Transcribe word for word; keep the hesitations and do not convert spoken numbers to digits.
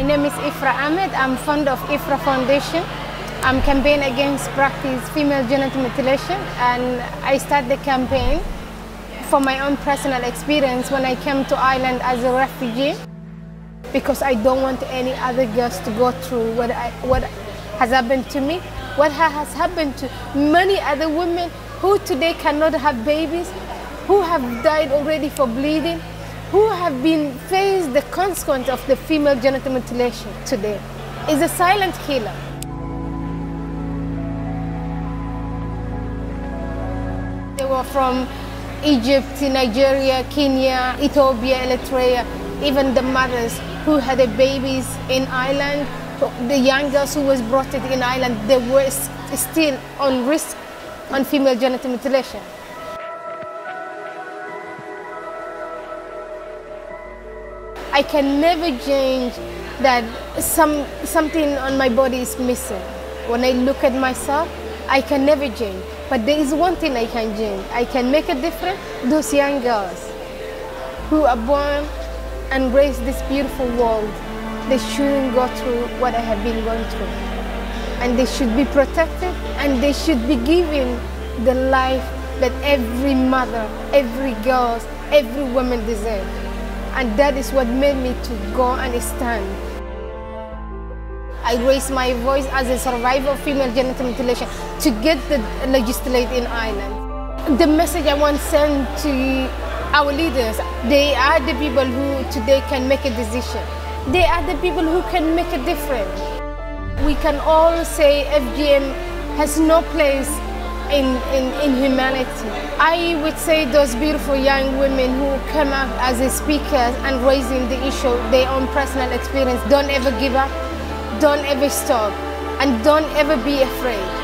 My name is Ifrah Ahmed. I'm founder of Ifrah Foundation. I'm campaigning against practice female genital mutilation, and I started the campaign from my own personal experience when I came to Ireland as a refugee, because I don't want any other girls to go through what, I, what has happened to me, what has happened to many other women who today cannot have babies, who have died already for bleeding, who have been faced the consequence of the female genital mutilation today. It's a silent killer. They were from Egypt, Nigeria, Kenya, Ethiopia, Eritrea, even the mothers who had their babies in Ireland, the young girls who was brought in Ireland, they were still on risk on female genital mutilation. I can never change that some, something on my body is missing. When I look at myself, I can never change. But there is one thing I can change. I can make a difference. Those young girls who are born and raised this beautiful world, they shouldn't go through what I have been going through. And they should be protected, and they should be given the life that every mother, every girl, every woman deserves. And that is what made me to go and stand. I raised my voice as a survivor of female genital mutilation to get the legislate in Ireland. The message I want to send to our leaders, they are the people who today can make a decision. They are the people who can make a difference. We can all say F G M has no place In, in, in humanity. I would say those beautiful young women who come up as speakers and raising the issue, their own personal experience, don't ever give up, don't ever stop, and don't ever be afraid.